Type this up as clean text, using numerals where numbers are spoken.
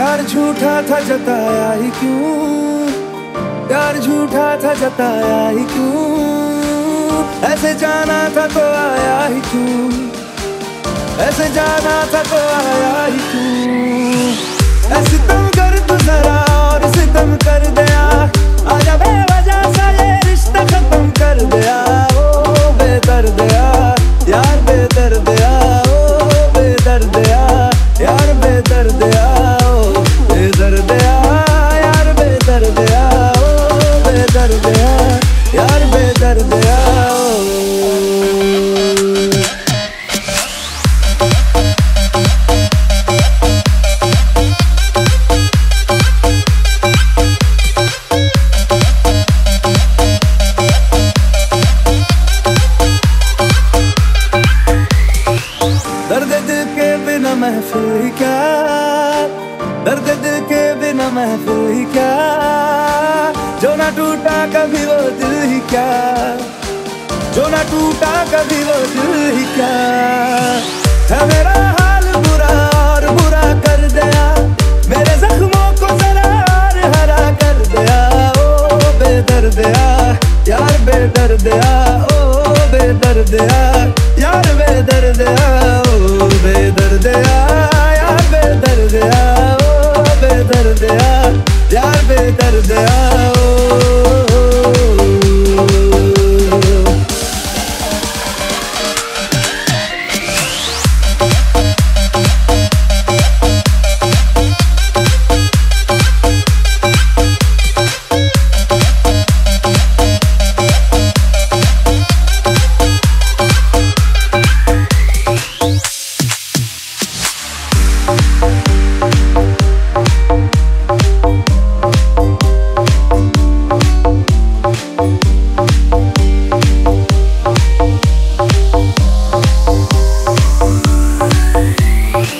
प्यार झूठा था जताया ही क्यों, प्यार झूठा था जताया ही क्यों, ऐसे जाना था तो आया ही क्यों, ऐसे जाना था तो आया ही क्यों। ऐसे सितम कर तू जरा और सितम कर दिया, आजा बेवजह सा ये रिश्ता खत्म कर दिया। ओ बेदर्द दिया यार, बेदर्द दिया, ओ बेदर्द दिया यार, बेदर्द दिया, ओ बेदर्द दिया यार, बेदर्द दिया, ओ बेदर्द दिया यार, बेदर्द दिया। महफिल ही क्या, दर्द दिल के बिना महफिल ही क्या, जो ना टूटा कभी वो दिल ही क्या, जो ना टूटा कभी वो दिल ही क्या। है मेरा हाल बुरा और बुरा कर दिया, मेरे जख्मों को जरा और हरा कर दिया। ओ बेदर्द दिया यार, बेदर्द दिया, ओ बेदर्द दिया